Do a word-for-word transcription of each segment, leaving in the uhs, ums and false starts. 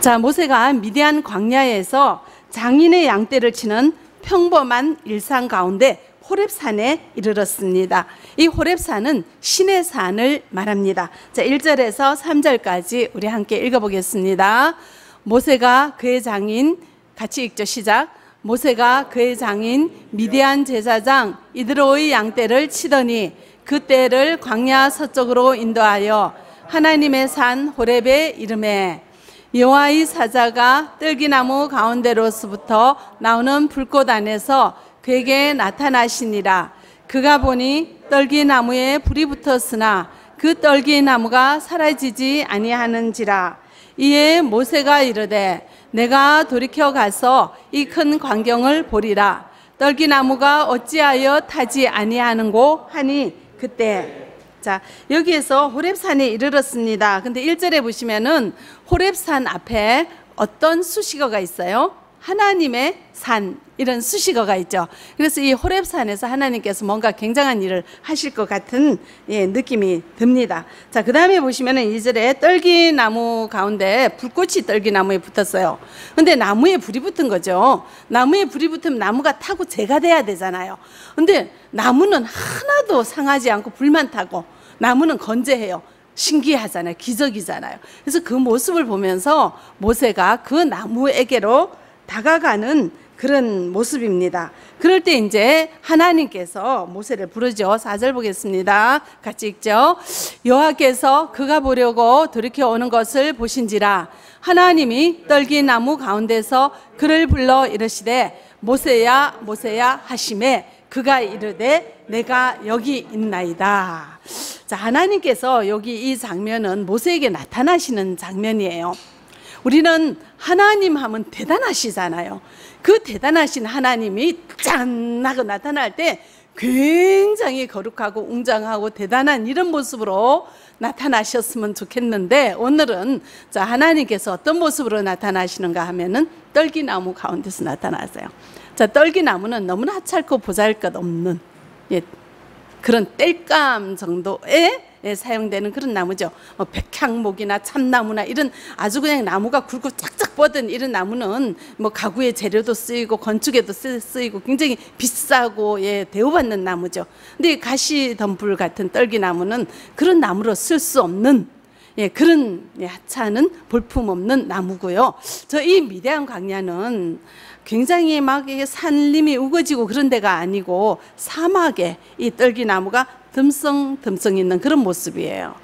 자, 모세가 미디안 광야에서 장인의 양떼를 치는 평범한 일상 가운데 호렙산에 이르렀습니다. 이 호렙산은 신의 산을 말합니다. 자, 일 절에서 삼 절까지 우리 함께 읽어보겠습니다. 모세가 그의 장인, 같이 읽죠. 시작. 모세가 그의 장인 미디안 제사장 이드로의 양떼를 치더니 그 떼를 광야 서쪽으로 인도하여 하나님의 산 호렙에 이르매 여호와의 사자가 떨기나무 가운데로서부터 나오는 불꽃 안에서 그에게 나타나시니라. 그가 보니 떨기나무에 불이 붙었으나 그 떨기나무가 사라지지 아니하는지라. 이에 모세가 이르되 내가 돌이켜 가서 이 큰 광경을 보리라. 떨기나무가 어찌하여 타지 아니하는고 하니 그때. 자, 여기에서 호렙산에 이르렀습니다. 근데 일 절에 보시면은 호렙산 앞에 어떤 수식어가 있어요? 하나님의 산, 이런 수식어가 있죠. 그래서 이 호렙산에서 하나님께서 뭔가 굉장한 일을 하실 것 같은, 예, 느낌이 듭니다. 자, 그 다음에 보시면은 이 절에 떨기나무 가운데 불꽃이 떨기나무에 붙었어요. 근데 나무에 불이 붙은 거죠. 나무에 불이 붙으면 나무가 타고 재가 돼야 되잖아요. 근데 나무는 하나도 상하지 않고 불만 타고, 나무는 건재해요. 신기하잖아요. 기적이잖아요. 그래서 그 모습을 보면서 모세가 그 나무에게로 다가가는 그런 모습입니다. 그럴 때 이제 하나님께서 모세를 부르죠. 사 절 보겠습니다. 같이 읽죠. 여호와께서 그가 보려고 돌이켜오는 것을 보신지라. 하나님이 떨기나무 가운데서 그를 불러 이르시되 모세야 모세야 하시매 그가 이르되 내가 여기 있나이다. 자, 하나님께서 여기 이 장면은 모세에게 나타나시는 장면이에요. 우리는 하나님 하면 대단하시잖아요. 그 대단하신 하나님이 짠 하고 나타날 때 굉장히 거룩하고 웅장하고 대단한 이런 모습으로 나타나셨으면 좋겠는데, 오늘은 자, 하나님께서 어떤 모습으로 나타나시는가 하면은 떨기나무 가운데서 나타나세요. 자, 떨기나무는 너무나 하찮고 보잘것없는, 예, 그런 땔감 정도의, 예, 사용되는 그런 나무죠. 뭐 백향목이나 참나무나 이런 아주 그냥 나무가 굵고 쫙쫙 뻗은 이런 나무는 뭐 가구의 재료도 쓰이고 건축에도 쓰이고 굉장히 비싸고, 예, 대우받는 나무죠. 근데 가시덤불 같은 떨기나무는 그런 나무로 쓸 수 없는, 예, 그런, 예, 하찮은 볼품없는 나무고요. 저 이 미디안 광야는 굉장히 막 산림이 우거지고 그런 데가 아니고 사막에 이 떨기나무가 듬성듬성 있는 그런 모습이에요.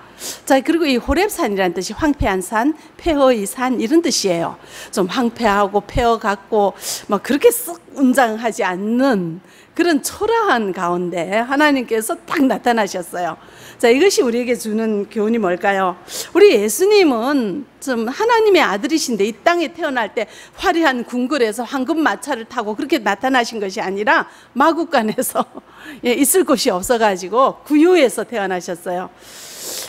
자, 그리고 이 호렙산이라는 뜻이 황폐한 산, 폐허의 산 이런 뜻이에요. 좀 황폐하고 폐허 같고 막 그렇게 썩 웅장하지 않는 그런 초라한 가운데 하나님께서 딱 나타나셨어요. 자, 이것이 우리에게 주는 교훈이 뭘까요? 우리 예수님은 좀 하나님의 아들이신데 이 땅에 태어날 때 화려한 궁궐에서 황금 마차를 타고 그렇게 나타나신 것이 아니라 마구간에서 예, 있을 곳이 없어가지고 구유에서 태어나셨어요.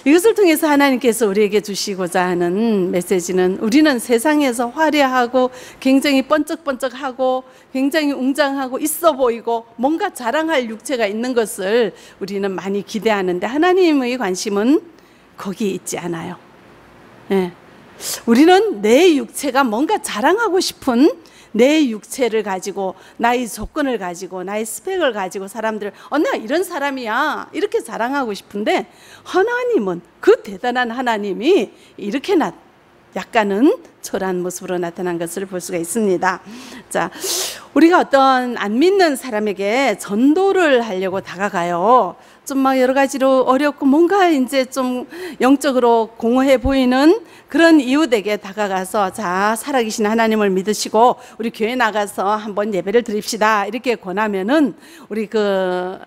이것을 통해서 하나님께서 우리에게 주시고자 하는 메시지는 우리는 세상에서 화려하고 굉장히 번쩍번쩍하고 굉장히 웅장하고 있어 보이고 뭔가 자랑할 육체가 있는 것을 우리는 많이 기대하는데 하나님의 관심은 거기 있지 않아요. 예. 우리는 내 육체가 뭔가 자랑하고 싶은 내 육체를 가지고 나의 조건을 가지고 나의 스펙을 가지고 사람들 어, 나 이런 사람이야 이렇게 자랑하고 싶은데 하나님은 그 대단한 하나님이 이렇게 나, 약간은 초라한 모습으로 나타난 것을 볼 수가 있습니다. 자, 우리가 어떤 안 믿는 사람에게 전도를 하려고 다가가요. 좀 막 여러 가지로 어렵고 뭔가 이제 좀 영적으로 공허해 보이는 그런 이웃에게 다가가서 자, 살아계신 하나님을 믿으시고 우리 교회 나가서 한번 예배를 드립시다 이렇게 권하면은 우리 그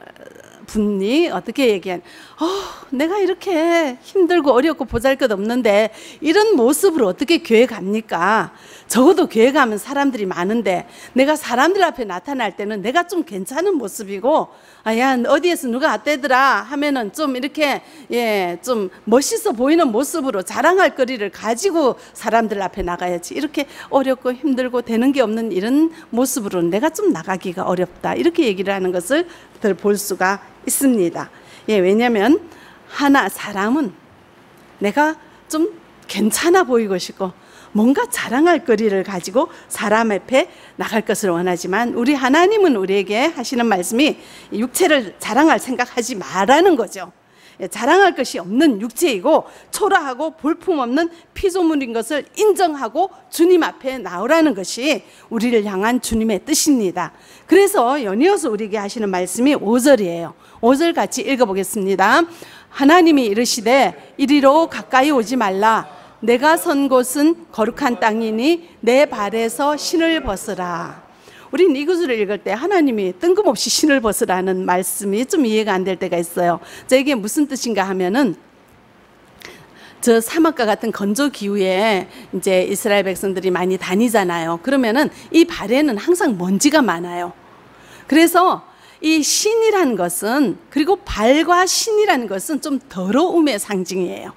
분이 어떻게 얘기한, 어, 내가 이렇게 힘들고 어렵고 보잘것없는데 이런 모습으로 어떻게 교회 갑니까? 적어도 교회 가면 사람들이 많은데 내가 사람들 앞에 나타날 때는 내가 좀 괜찮은 모습이고, 아, 야, 어디에서 누가 왔대더라 하면은 좀 이렇게, 예, 좀 멋있어 보이는 모습으로 자랑할 거리를 가지고 사람들 앞에 나가야지 이렇게 어렵고 힘들고 되는 게 없는 이런 모습으로는 내가 좀 나가기가 어렵다 이렇게 얘기를 하는 것을 볼 수가 있습니다. 예, 왜냐하면 하나 사람은 내가 좀 괜찮아 보이고 싶고 뭔가 자랑할 거리를 가지고 사람 앞에 나갈 것을 원하지만, 우리 하나님은 우리에게 하시는 말씀이 육체를 자랑할 생각하지 말라는 거죠. 자랑할 것이 없는 육체이고 초라하고 볼품없는 피조물인 것을 인정하고 주님 앞에 나오라는 것이 우리를 향한 주님의 뜻입니다. 그래서 연이어서 우리에게 하시는 말씀이 오 절이에요. 오 절 같이 읽어보겠습니다. 하나님이 이르시되 이리로 가까이 오지 말라. 내가 선 곳은 거룩한 땅이니 내 발에서 신을 벗으라. 우린 이 구절을 읽을 때 하나님이 뜬금없이 신을 벗으라는 말씀이 좀 이해가 안 될 때가 있어요. 자, 이게 무슨 뜻인가 하면은, 저 사막과 같은 건조 기후에 이제 이스라엘 백성들이 많이 다니잖아요. 그러면은 이 발에는 항상 먼지가 많아요. 그래서 이 신이라는 것은, 그리고 발과 신이라는 것은 좀 더러움의 상징이에요.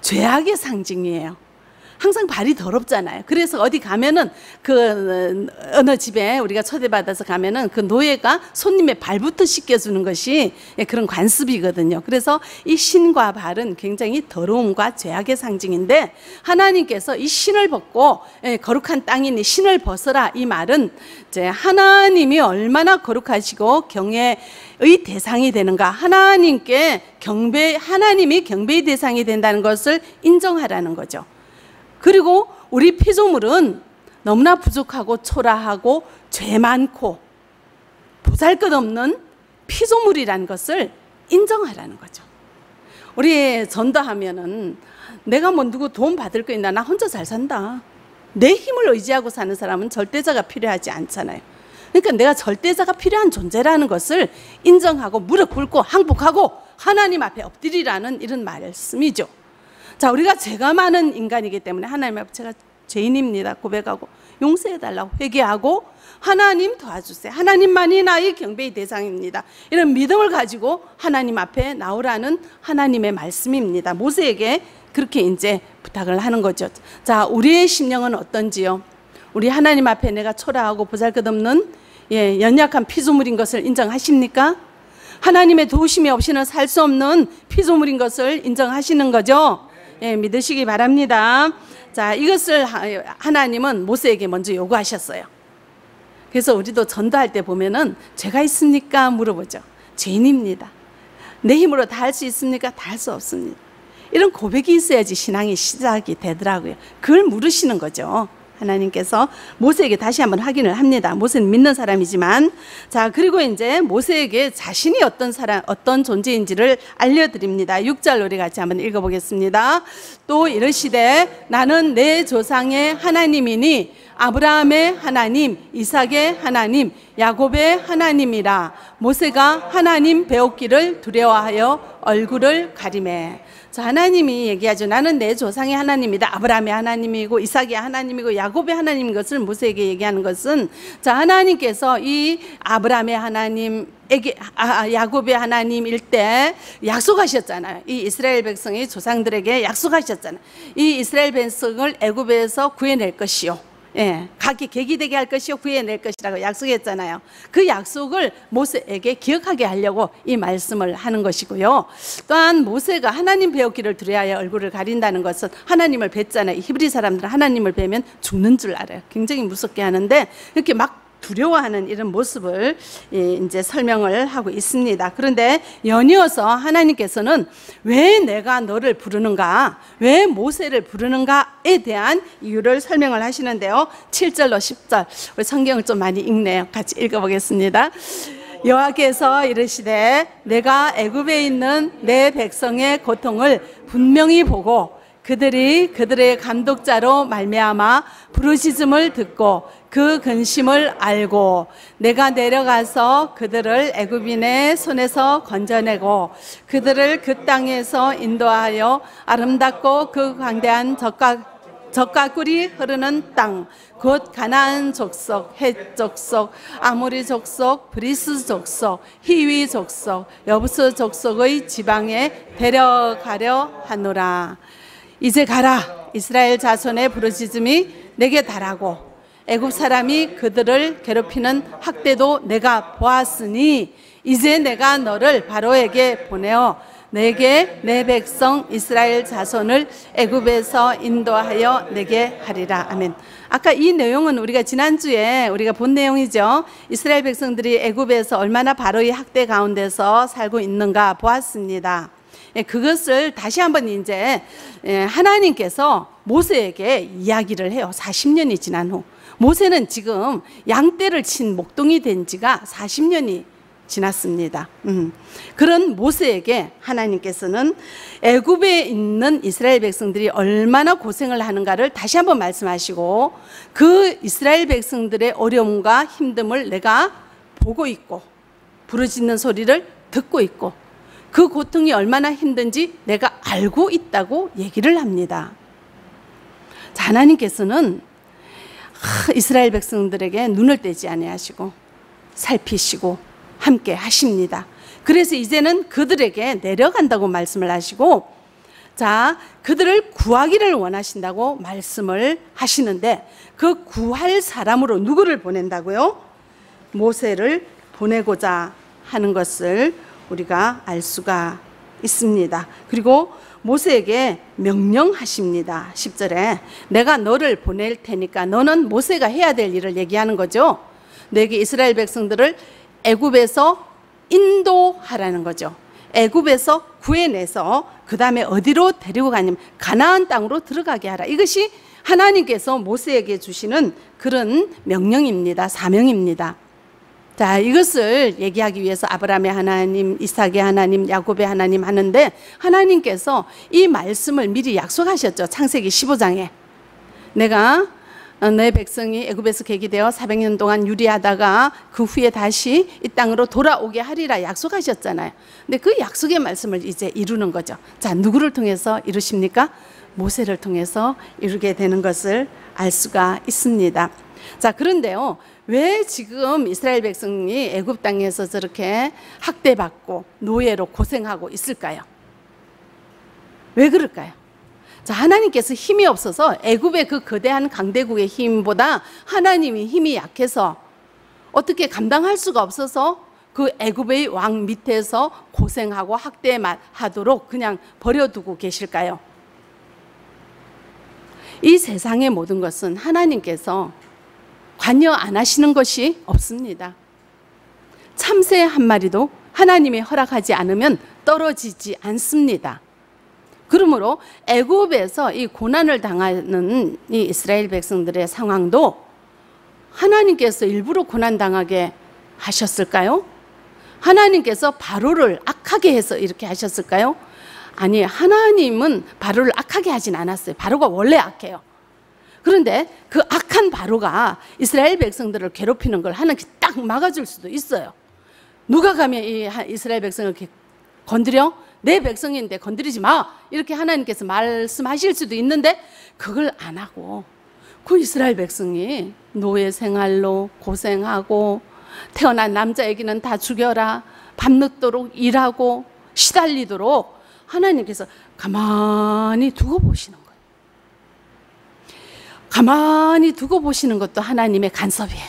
죄악의 상징이에요. 항상 발이 더럽잖아요. 그래서 어디 가면은 그 어느 집에 우리가 초대받아서 가면은 그 노예가 손님의 발부터 씻겨주는 것이 그런 관습이거든요. 그래서 이 신과 발은 굉장히 더러움과 죄악의 상징인데, 하나님께서 이 신을 벗고 거룩한 땅이니 신을 벗어라, 이 말은 이제 하나님이 얼마나 거룩하시고 경외의 대상이 되는가, 하나님께 경배, 하나님이 경배의 대상이 된다는 것을 인정하라는 거죠. 그리고 우리 피조물은 너무나 부족하고 초라하고 죄 많고 보잘것없는 피조물이라는 것을 인정하라는 거죠. 우리 전도하면은 내가 뭐 누구 도움 받을 거 있나, 나 혼자 잘 산다, 내 힘을 의지하고 사는 사람은 절대자가 필요하지 않잖아요. 그러니까 내가 절대자가 필요한 존재라는 것을 인정하고 무릎 꿇고 항복하고 하나님 앞에 엎드리라는 이런 말씀이죠. 자, 우리가 죄가 많은 인간이기 때문에 하나님 앞에 제가 죄인입니다 고백하고 용서해달라고 회개하고 하나님 도와주세요, 하나님만이 나의 경배의 대상입니다, 이런 믿음을 가지고 하나님 앞에 나오라는 하나님의 말씀입니다. 모세에게 그렇게 이제 부탁을 하는 거죠. 자, 우리의 심령은 어떤지요? 우리 하나님 앞에 내가 초라하고 보잘것없는, 예, 연약한 피조물인 것을 인정하십니까? 하나님의 도우심이 없이는 살 수 없는 피조물인 것을 인정하시는 거죠. 예, 믿으시기 바랍니다. 자, 이것을 하나님은 모세에게 먼저 요구하셨어요. 그래서 우리도 전도할 때 보면은 죄가 있습니까? 물어보죠. 죄인입니다. 내 힘으로 다 할 수 있습니까? 다 할 수 없습니다. 이런 고백이 있어야지 신앙이 시작이 되더라고요. 그걸 물으시는 거죠. 하나님께서 모세에게 다시 한번 확인을 합니다. 모세는 믿는 사람이지만, 자, 그리고 이제 모세에게 자신이 어떤 사람, 어떤 존재인지를 알려드립니다. 육 절 우리 같이 한번 읽어보겠습니다. 또 이르시되 나는 내 조상의 하나님이니 아브라함의 하나님, 이삭의 하나님, 야곱의 하나님이라. 모세가 하나님 배웠기를 두려워하여 얼굴을 가리매. 자, 하나님이 얘기하죠. 나는 내 조상의 하나님이다. 아브라함의 하나님이고 이삭의 하나님이고 야곱의 하나님인 것을 모세에게 얘기하는 것은, 자, 하나님께서 이 아브라함의 하나님, 에게, 아, 야곱의 하나님일 때 약속하셨잖아요. 이 이스라엘 백성의 조상들에게 약속하셨잖아요. 이 이스라엘 백성을 애굽에서 구해낼 것이요, 예, 각기 계기되게 할 것이요 구해낼 것이라고 약속했잖아요. 그 약속을 모세에게 기억하게 하려고 이 말씀을 하는 것이고요. 또한 모세가 하나님 배웠기를 두려워하여 얼굴을 가린다는 것은, 하나님을 뵀잖아요. 히브리 사람들은 하나님을 뵈면 죽는 줄 알아요. 굉장히 무섭게 하는데 이렇게 막 두려워하는 이런 모습을 이제 설명을 하고 있습니다. 그런데 연이어서 하나님께서는 왜 내가 너를 부르는가, 왜 모세를 부르는가에 대한 이유를 설명을 하시는데요. 칠 절로 십 절, 우리 성경을 좀 많이 읽네요. 같이 읽어보겠습니다. 여호와께서 이르시되 내가 애굽에 있는 내 백성의 고통을 분명히 보고 그들이 그들의 감독자로 말미암아 부르짖음을 듣고 그 근심을 알고 내가 내려가서 그들을 애굽인의 손에서 건져내고 그들을 그 땅에서 인도하여 아름답고 그 광대한 적과 적과 꿀이 흐르는 땅, 곧 가나안 족속, 헷 족속, 아모리 족속, 브리스 족속, 히위 족속, 여부스 족속의 지방에 데려가려 하노라. 이제 가라, 이스라엘 자손의 부르짖음이 내게 달하고 애굽 사람이 그들을 괴롭히는 학대도 내가 보았으니 이제 내가 너를 바로에게 보내어 내게 내 백성 이스라엘 자손을 애굽에서 인도하여 내게 하리라. 아멘. 아까 이 내용은 우리가 지난주에 우리가 본 내용이죠. 이스라엘 백성들이 애굽에서 얼마나 바로의 학대 가운데서 살고 있는가 보았습니다. 그것을 다시 한번 이제 하나님께서 모세에게 이야기를 해요. 사십 년이 지난 후. 모세는 지금 양떼를 친 목동이 된 지가 사십 년이 지났습니다. 음. 그런 모세에게 하나님께서는 애굽에 있는 이스라엘 백성들이 얼마나 고생을 하는가를 다시 한번 말씀하시고, 그 이스라엘 백성들의 어려움과 힘듦을 내가 보고 있고, 부르짖는 소리를 듣고 있고, 그 고통이 얼마나 힘든지 내가 알고 있다고 얘기를 합니다. 자, 하나님께서는 하, 이스라엘 백성들에게 눈을 떼지 아니하시고 살피시고 함께 하십니다. 그래서 이제는 그들에게 내려간다고 말씀을 하시고, 자, 그들을 구하기를 원하신다고 말씀을 하시는데, 그 구할 사람으로 누구를 보낸다고요? 모세를 보내고자 하는 것을 우리가 알 수가 있습니다. 그리고 모세에게 명령하십니다. 십 절에 내가 너를 보낼 테니까, 너는 모세가 해야 될 일을 얘기하는 거죠. 내게 이스라엘 백성들을 애굽에서 인도하라는 거죠. 애굽에서 구해내서 그 다음에 어디로 데리고 가냐면 가나안 땅으로 들어가게 하라. 이것이 하나님께서 모세에게 주시는 그런 명령입니다. 사명입니다. 자, 이것을 얘기하기 위해서 아브라함의 하나님, 이삭의 하나님, 야곱의 하나님 하는데, 하나님께서 이 말씀을 미리 약속하셨죠. 창세기 십오 장에 내가 내 백성이 애굽에서 객이되어 사백 년 동안 유리하다가 그 후에 다시 이 땅으로 돌아오게 하리라 약속하셨잖아요. 근데 그 약속의 말씀을 이제 이루는 거죠. 자, 누구를 통해서 이루십니까? 모세를 통해서 이루게 되는 것을 알 수가 있습니다. 자, 그런데요, 왜 지금 이스라엘 백성이 애굽 땅에서 저렇게 학대받고 노예로 고생하고 있을까요? 왜 그럴까요? 자, 하나님께서 힘이 없어서, 애굽의 그 거대한 강대국의 힘보다 하나님이 힘이 약해서 어떻게 감당할 수가 없어서 그 애굽의 왕 밑에서 고생하고 학대만 하도록 그냥 버려두고 계실까요? 이 세상의 모든 것은 하나님께서 관여 안 하시는 것이 없습니다. 참새 한 마리도 하나님이 허락하지 않으면 떨어지지 않습니다. 그러므로 애굽에서 이 고난을 당하는 이 이스라엘 백성들의 상황도 하나님께서 일부러 고난당하게 하셨을까요? 하나님께서 바로를 악하게 해서 이렇게 하셨을까요? 아니, 하나님은 바로를 악하게 하진 않았어요. 바로가 원래 악해요. 그런데 그 악한 바로가 이스라엘 백성들을 괴롭히는 걸 하나님께서 딱 막아줄 수도 있어요. 누가 가면 이 이스라엘 백성을 건드려? 내 백성인데 건드리지 마! 이렇게 하나님께서 말씀하실 수도 있는데, 그걸 안 하고 그 이스라엘 백성이 노예 생활로 고생하고, 태어난 남자 애기는 다 죽여라, 밤늦도록 일하고 시달리도록 하나님께서 가만히 두고 보시는 거예요. 가만히 두고 보시는 것도 하나님의 간섭이에요.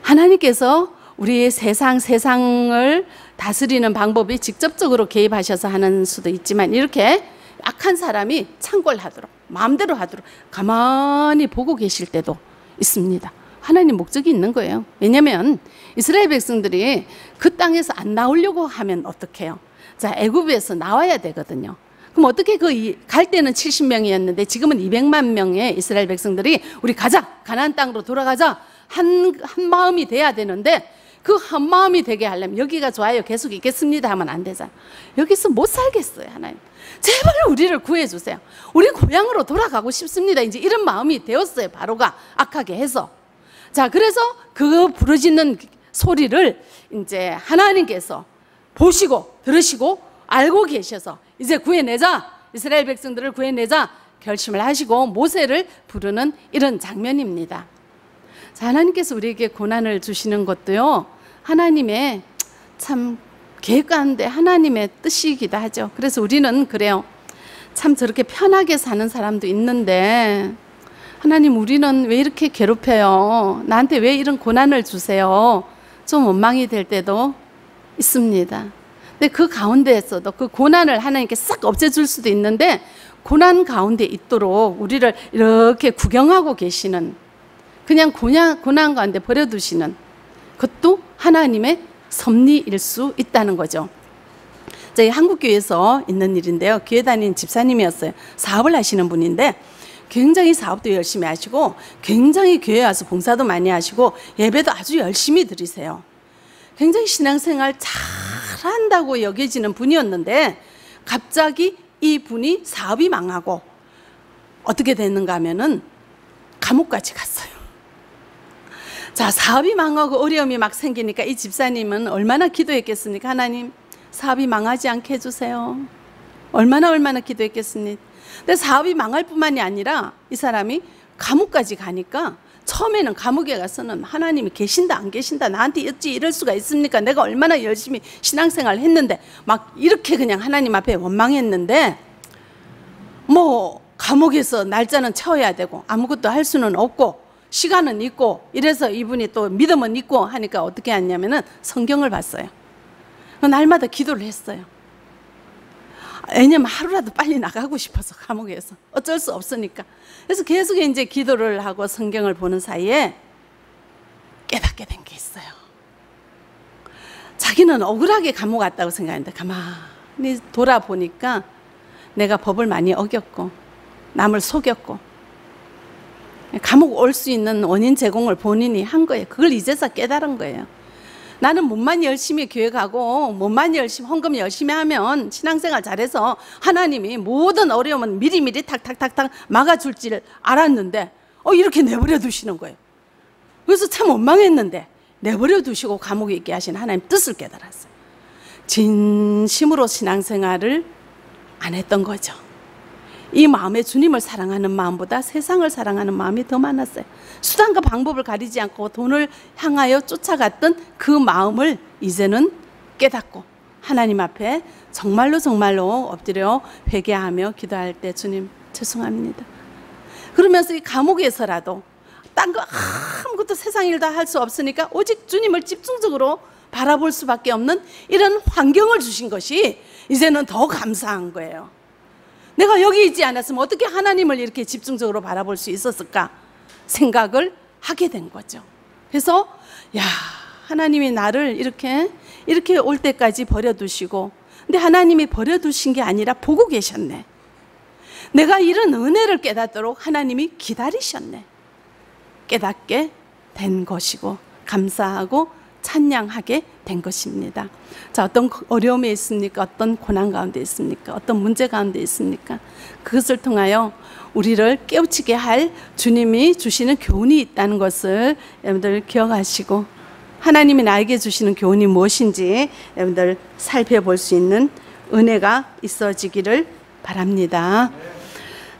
하나님께서 우리의 세상, 세상을 다스리는 방법이 직접적으로 개입하셔서 하는 수도 있지만, 이렇게 악한 사람이 창궐하도록, 마음대로 하도록 가만히 보고 계실 때도 있습니다. 하나님 목적이 있는 거예요. 왜냐하면 이스라엘 백성들이 그 땅에서 안 나오려고 하면 어떡해요? 자, 애굽에서 나와야 되거든요. 그럼 어떻게 그 갈 때는 칠십 명이었는데 지금은 이백만 명의 이스라엘 백성들이 우리 가자, 가나안 땅으로 돌아가자 한, 한 마음이 돼야 되는데, 그 한 마음이 되게 하려면 여기가 좋아요, 계속 있겠습니다 하면 안 되잖아요. 여기서 못 살겠어요. 하나님, 제발 우리를 구해주세요. 우리 고향으로 돌아가고 싶습니다. 이제 이런 마음이 되었어요. 바로가 악하게 해서. 자, 그래서 그 부르짖는 소리를 이제 하나님께서 보시고 들으시고 알고 계셔서 이제 구해내자, 이스라엘 백성들을 구해내자 결심을 하시고 모세를 부르는 이런 장면입니다. 자, 하나님께서 우리에게 고난을 주시는 것도요, 하나님의 참 계획 가운데 하나님의 뜻이기도 하죠. 그래서 우리는 그래요, 참 저렇게 편하게 사는 사람도 있는데 하나님, 우리는 왜 이렇게 괴롭혀요? 나한테 왜 이런 고난을 주세요? 좀 원망이 될 때도 있습니다. 근데 그 가운데에서도 그 고난을 하나님께 싹 없애줄 수도 있는데 고난 가운데 있도록 우리를 이렇게 구경하고 계시는, 그냥 고난, 고난 가운데 버려두시는, 그것도 하나님의 섭리일 수 있다는 거죠. 저희 한국교회에서 있는 일인데요, 교회 다니는 집사님이었어요. 사업을 하시는 분인데 굉장히 사업도 열심히 하시고 굉장히 교회에 와서 봉사도 많이 하시고 예배도 아주 열심히 드리세요. 굉장히 신앙생활 잘한다고 여겨지는 분이었는데 갑자기 이 분이 사업이 망하고 어떻게 됐는가 하면은 감옥까지 갔어요. 자, 사업이 망하고 어려움이 막 생기니까 이 집사님은 얼마나 기도했겠습니까? 하나님, 사업이 망하지 않게 해주세요. 얼마나 얼마나 기도했겠습니까? 근데 사업이 망할 뿐만이 아니라 이 사람이 감옥까지 가니까 처음에는 감옥에 가서는 하나님이 계신다 안 계신다, 나한테 어찌 이럴 수가 있습니까? 내가 얼마나 열심히 신앙생활을 했는데, 막 이렇게 그냥 하나님 앞에 원망했는데, 뭐 감옥에서 날짜는 채워야 되고 아무것도 할 수는 없고 시간은 있고 이래서 이분이 또 믿음은 있고 하니까 어떻게 했냐면은 성경을 봤어요. 날마다 기도를 했어요. 왜냐면 하루라도 빨리 나가고 싶어서, 감옥에서 어쩔 수 없으니까. 그래서 계속 이제 기도를 하고 성경을 보는 사이에 깨닫게 된 게 있어요. 자기는 억울하게 감옥 왔다고 생각했는데 가만히 돌아보니까 내가 법을 많이 어겼고 남을 속였고, 감옥 올 수 있는 원인 제공을 본인이 한 거예요. 그걸 이제서 깨달은 거예요. 나는 몸만 열심히 교회 가고 몸만 열심히 헌금 열심히 하면 신앙생활 잘해서 하나님이 모든 어려움은 미리미리 탁탁탁탁 막아줄 줄 알았는데 어 이렇게 내버려 두시는 거예요. 그래서 참 원망했는데 내버려 두시고 감옥에 있게 하신 하나님 뜻을 깨달았어요. 진심으로 신앙생활을 안 했던 거죠. 이 마음에 주님을 사랑하는 마음보다 세상을 사랑하는 마음이 더 많았어요. 수단과 방법을 가리지 않고 돈을 향하여 쫓아갔던 그 마음을 이제는 깨닫고 하나님 앞에 정말로 정말로 엎드려 회개하며 기도할 때, 주님 죄송합니다. 그러면서 이 감옥에서라도 딴 거 아무것도 세상 일 다 할 수 없으니까 오직 주님을 집중적으로 바라볼 수밖에 없는 이런 환경을 주신 것이 이제는 더 감사한 거예요. 내가 여기 있지 않았으면 어떻게 하나님을 이렇게 집중적으로 바라볼 수 있었을까 생각을 하게 된 거죠. 그래서 야, 하나님이 나를 이렇게 이렇게 올 때까지 버려두시고, 근데 하나님이 버려두신 게 아니라 보고 계셨네. 내가 이런 은혜를 깨닫도록 하나님이 기다리셨네. 깨닫게 된 것이고 감사하고 찬양하게 된 것입니다. 자, 어떤 어려움에 있습니까? 어떤 고난 가운데 있습니까? 어떤 문제 가운데 있습니까? 그것을 통하여 우리를 깨우치게 할 주님이 주시는 교훈이 있다는 것을 여러분들 기억하시고, 하나님이 나에게 주시는 교훈이 무엇인지 여러분들 살펴볼 수 있는 은혜가 있어지기를 바랍니다.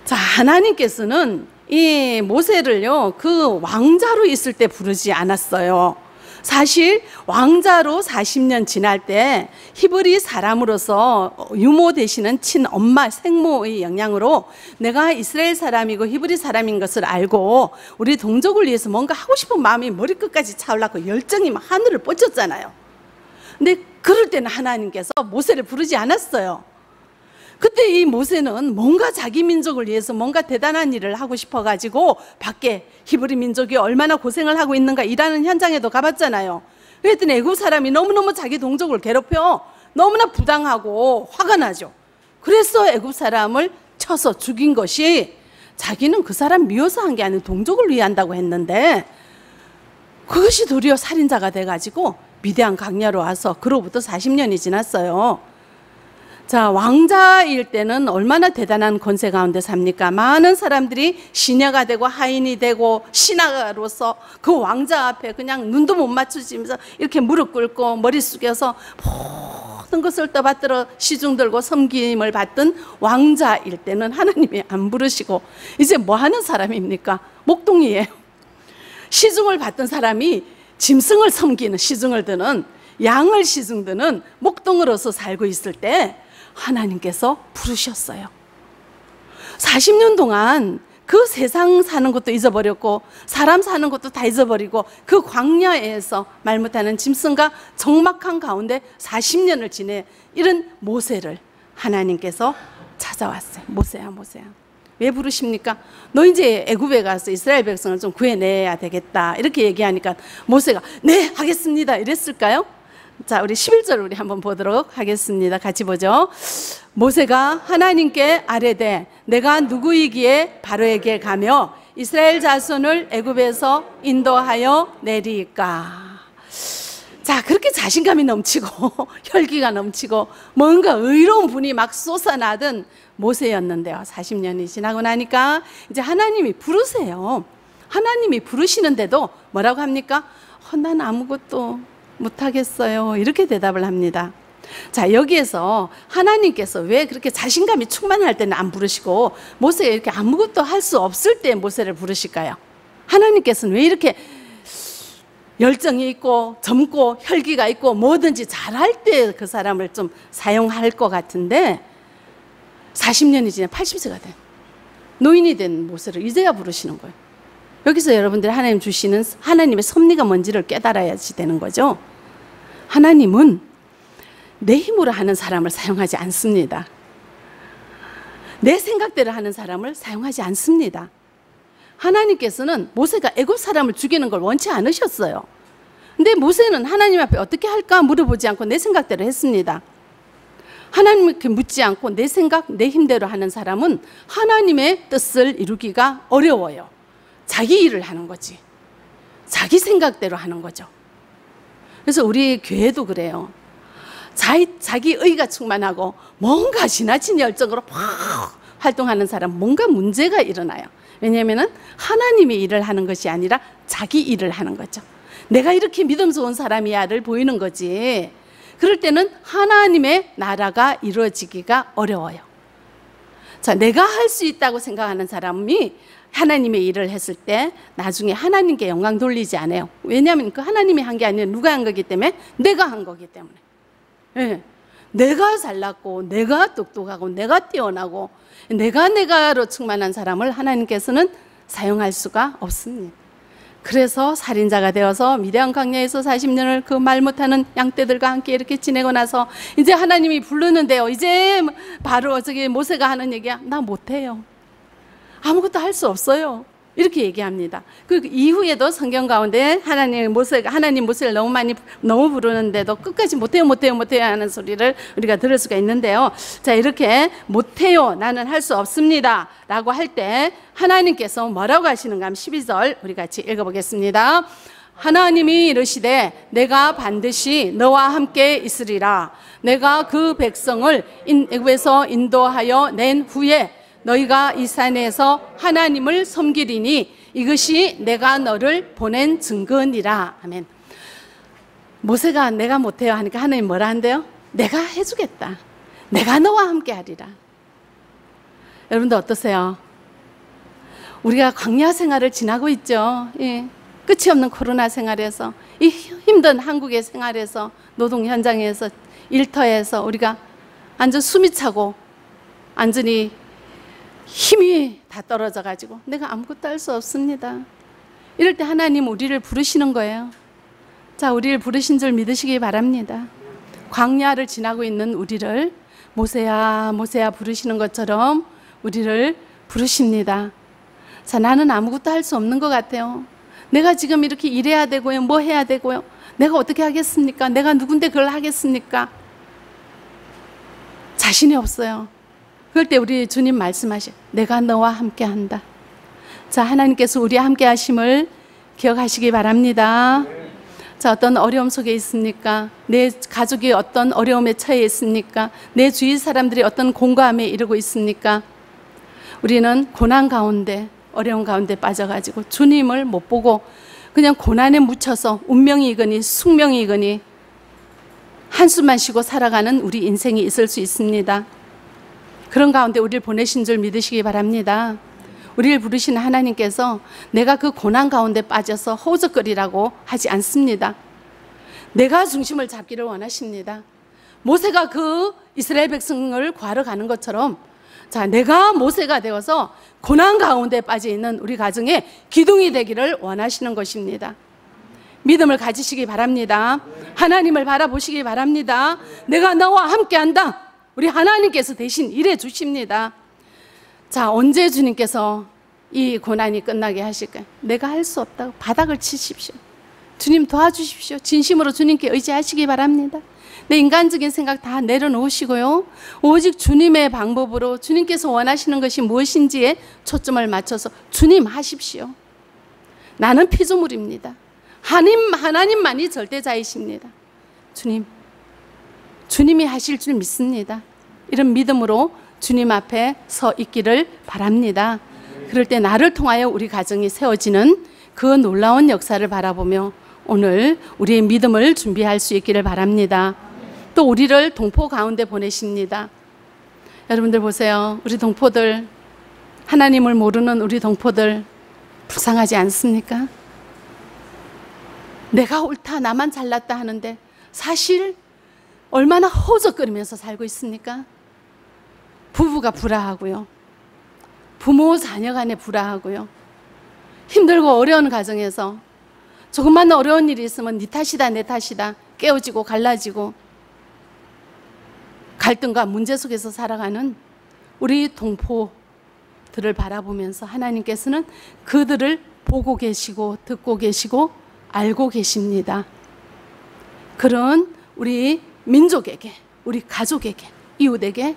자, 하나님께서는 이 모세를요, 그 왕자로 있을 때 부르지 않았어요. 사실 왕자로 사십 년 지날 때 히브리 사람으로서 유모 되시는 친엄마 생모의 영향으로 내가 이스라엘 사람이고 히브리 사람인 것을 알고 우리 동족을 위해서 뭔가 하고 싶은 마음이 머리끝까지 차올랐고 열정이 막 하늘을 뻗쳤잖아요. 근데 그럴 때는 하나님께서 모세를 부르지 않았어요. 그때 이 모세는 뭔가 자기 민족을 위해서 뭔가 대단한 일을 하고 싶어가지고 밖에 히브리 민족이 얼마나 고생을 하고 있는가 일하는 현장에도 가봤잖아요. 그랬더니 애굽 사람이 너무너무 자기 동족을 괴롭혀 너무나 부당하고 화가 나죠. 그래서 애굽 사람을 쳐서 죽인 것이, 자기는 그 사람 미워서 한 게 아니라 동족을 위한다고 했는데 그것이 도리어 살인자가 돼가지고 미디안 광야로 와서 그로부터 사십 년이 지났어요. 자, 왕자일 때는 얼마나 대단한 권세 가운데 삽니까? 많은 사람들이 시녀가 되고 하인이 되고 신하로서 그 왕자 앞에 그냥 눈도 못 맞추면서 이렇게 무릎 꿇고 머리 숙여서 모든 것을 떠받들어 시중 들고 섬김을 받던 왕자일 때는 하나님이 안 부르시고 이제 뭐 하는 사람입니까? 목동이에요. 시중을 받던 사람이 짐승을 섬기는, 시중을 드는, 양을 시중 드는 목동으로서 살고 있을 때 하나님께서 부르셨어요. 사십 년 동안 그 세상 사는 것도 잊어버렸고 사람 사는 것도 다 잊어버리고 그 광야에서 말 못하는 짐승과 적막한 가운데 사십 년을 지내 이런 모세를 하나님께서 찾아왔어요. 모세야 모세야 왜 부르십니까? 너 이제 애굽에 가서 이스라엘 백성을 좀 구해내야 되겠다 이렇게 얘기하니까 모세가 네 하겠습니다 이랬을까요? 자, 우리 십일 절 우리 한번 보도록 하겠습니다. 같이 보죠. 모세가 하나님께 아뢰되 내가 누구이기에 바로에게 가며 이스라엘 자손을 애굽에서 인도하여 내리까. 자, 그렇게 자신감이 넘치고 혈기가 넘치고 뭔가 의로운 분이 막 쏟아나던 모세였는데요, 사십 년이 지나고 나니까 이제 하나님이 부르세요. 하나님이 부르시는데도 뭐라고 합니까? 어, 난 아무것도 못하겠어요 이렇게 대답을 합니다. 자, 여기에서 하나님께서 왜 그렇게 자신감이 충만할 때는 안 부르시고 모세가 이렇게 아무것도 할 수 없을 때 모세를 부르실까요? 하나님께서는 왜 이렇게 열정이 있고 젊고 혈기가 있고 뭐든지 잘할 때 그 사람을 좀 사용할 것 같은데 사십 년이 지나 팔십 세가 된 노인이 된 모세를 이제야 부르시는 거예요. 여기서 여러분들이 하나님 주시는 하나님의 섭리가 뭔지를 깨달아야지 되는 거죠. 하나님은 내 힘으로 하는 사람을 사용하지 않습니다. 내 생각대로 하는 사람을 사용하지 않습니다. 하나님께서는 모세가 애굽 사람을 죽이는 걸 원치 않으셨어요. 근데 모세는 하나님 앞에 어떻게 할까 물어보지 않고 내 생각대로 했습니다. 하나님께 묻지 않고 내 생각, 내 힘대로 하는 사람은 하나님의 뜻을 이루기가 어려워요. 자기 일을 하는 거지. 자기 생각대로 하는 거죠. 그래서 우리 교회도 그래요. 자기, 자기 의가 충만하고 뭔가 지나친 열정으로 팍 활동하는 사람 뭔가 문제가 일어나요. 왜냐하면 하나님이 일을 하는 것이 아니라 자기 일을 하는 거죠. 내가 이렇게 믿음 좋은 사람이야를 보이는 거지. 그럴 때는 하나님의 나라가 이루어지기가 어려워요. 자, 내가 할 수 있다고 생각하는 사람이 하나님의 일을 했을 때 나중에 하나님께 영광 돌리지 않아요. 왜냐하면 그 하나님이 한 게 아니라 누가 한 거기 때문에 내가 한 거기 때문에. 예. 내가 잘났고 내가 똑똑하고 내가 뛰어나고 내가 내가로 충만한 사람을 하나님께서는 사용할 수가 없습니다. 그래서 살인자가 되어서 미디안 광야에서 사십 년을 그 말 못하는 양떼들과 함께 이렇게 지내고 나서 이제 하나님이 부르는데요. 이제 바로 저기 모세가 하는 얘기야. 나 못해요. 아무것도 할 수 없어요. 이렇게 얘기합니다. 그 이후에도 성경 가운데 하나님 모세가 하나님 모세를 너무 많이 너무 부르는데도 끝까지 못해요, 못해요, 못해요 하는 소리를 우리가 들을 수가 있는데요. 자, 이렇게 못해요, 나는 할 수 없습니다라고 할 때 하나님께서 뭐라고 하시는가? 십이 절 우리 같이 읽어보겠습니다. 하나님이 이르시되 내가 반드시 너와 함께 있으리라. 내가 그 백성을 애굽에서 인도하여 낸 후에 너희가 이 산에서 하나님을 섬기리니 이것이 내가 너를 보낸 증거니라. 아멘. 모세가 내가 못해요 하니까 하나님 뭐라 한대요? 내가 해주겠다. 내가 너와 함께 하리라. 여러분들 어떠세요? 우리가 광야 생활을 지나고 있죠. 예. 끝이 없는 코로나 생활에서 이 힘든 한국의 생활에서 노동 현장에서 일터에서 우리가 완전 숨이 차고 완전히 힘이 다 떨어져 가지고 내가 아무것도 할 수 없습니다. 이럴 때 하나님 우리를 부르시는 거예요. 자, 우리를 부르신 줄 믿으시기 바랍니다. 광야를 지나고 있는 우리를 모세야 모세야 부르시는 것처럼 우리를 부르십니다. 자, 나는 아무것도 할 수 없는 것 같아요. 내가 지금 이렇게 일해야 되고요, 뭐 해야 되고요. 내가 어떻게 하겠습니까? 내가 누군데 그걸 하겠습니까? 자신이 없어요. 그럴 때 우리 주님 말씀하시 내가 너와 함께한다. 자, 하나님께서 우리와 함께하심을 기억하시기 바랍니다. 자, 어떤 어려움 속에 있습니까? 내 가족이 어떤 어려움에 처해 있습니까? 내 주위 사람들이 어떤 공감에 이르고 있습니까? 우리는 고난 가운데 어려운 가운데 빠져가지고 주님을 못 보고 그냥 고난에 묻혀서 운명이거니 숙명이거니 한숨만 쉬고 살아가는 우리 인생이 있을 수 있습니다. 그런 가운데 우리를 보내신 줄 믿으시기 바랍니다. 우리를 부르시는 하나님께서 내가 그 고난 가운데 빠져서 허우적거리라고 하지 않습니다. 내가 중심을 잡기를 원하십니다. 모세가 그 이스라엘 백성을 구하러 가는 것처럼 자, 내가 모세가 되어서 고난 가운데 빠져 있는 우리 가정의 기둥이 되기를 원하시는 것입니다. 믿음을 가지시기 바랍니다. 하나님을 바라보시기 바랍니다. 내가 너와 함께한다. 우리 하나님께서 대신 일해 주십니다. 자, 언제 주님께서 이 고난이 끝나게 하실까요? 내가 할 수 없다고 바닥을 치십시오. 주님 도와주십시오. 진심으로 주님께 의지하시기 바랍니다. 내 인간적인 생각 다 내려놓으시고요, 오직 주님의 방법으로 주님께서 원하시는 것이 무엇인지에 초점을 맞춰서 주님 하십시오. 나는 피조물입니다. 하나님, 하나님만이 절대자이십니다. 주님, 주님이 하실 줄 믿습니다. 이런 믿음으로 주님 앞에 서 있기를 바랍니다. 그럴 때 나를 통하여 우리 가정이 세워지는 그 놀라운 역사를 바라보며 오늘 우리의 믿음을 준비할 수 있기를 바랍니다. 또 우리를 동포 가운데 보내십니다. 여러분들 보세요. 우리 동포들, 하나님을 모르는 우리 동포들 불쌍하지 않습니까? 내가 옳다, 나만 잘났다 하는데 사실 얼마나 허우적거리면서 살고 있습니까? 부부가 불화하고요, 부모 자녀 간에 불화하고요, 힘들고 어려운 가정에서 조금만 어려운 일이 있으면 네 탓이다 내 탓이다 깨어지고 갈라지고 갈등과 문제 속에서 살아가는 우리 동포들을 바라보면서 하나님께서는 그들을 보고 계시고 듣고 계시고 알고 계십니다. 그런 우리 민족에게, 우리 가족에게, 이웃에게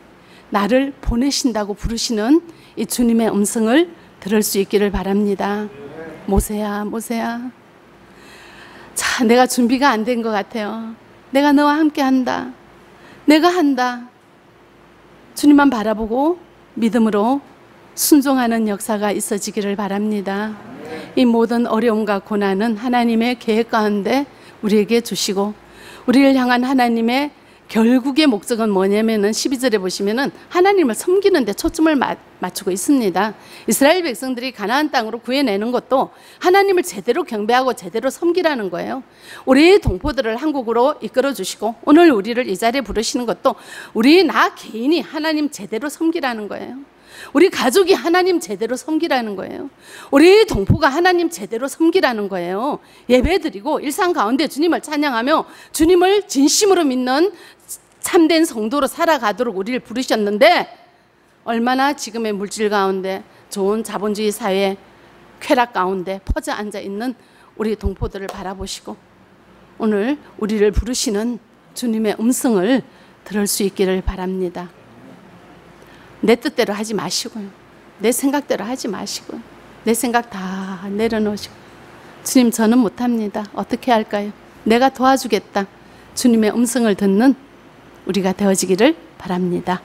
나를 보내신다고 부르시는 이 주님의 음성을 들을 수 있기를 바랍니다. 모세야, 모세야, 자, 내가 준비가 안 된 것 같아요. 내가 너와 함께 한다. 내가 한다. 주님만 바라보고 믿음으로 순종하는 역사가 있어지기를 바랍니다. 이 모든 어려움과 고난은 하나님의 계획 가운데 우리에게 주시고, 우리를 향한 하나님의 결국의 목적은 뭐냐면은 십이 절에 보시면은 하나님을 섬기는 데 초점을 맞추고 있습니다. 이스라엘 백성들이 가나안 땅으로 구해내는 것도 하나님을 제대로 경배하고 제대로 섬기라는 거예요. 우리 동포들을 한국으로 이끌어 주시고 오늘 우리를 이 자리에 부르시는 것도 우리 나 개인이 하나님 제대로 섬기라는 거예요. 우리 가족이 하나님 제대로 섬기라는 거예요. 우리 동포가 하나님 제대로 섬기라는 거예요. 예배드리고 일상 가운데 주님을 찬양하며 주님을 진심으로 믿는 참된 성도로 살아가도록 우리를 부르셨는데, 얼마나 지금의 물질 가운데, 좋은 자본주의 사회 쾌락 가운데 퍼져 앉아 있는 우리 동포들을 바라보시고 오늘 우리를 부르시는 주님의 음성을 들을 수 있기를 바랍니다. 내 뜻대로 하지 마시고요, 내 생각대로 하지 마시고요, 내 생각 다 내려놓으시고 주님 저는 못합니다. 어떻게 할까요? 내가 도와주겠다. 주님의 음성을 듣는 우리가 되어지기를 바랍니다.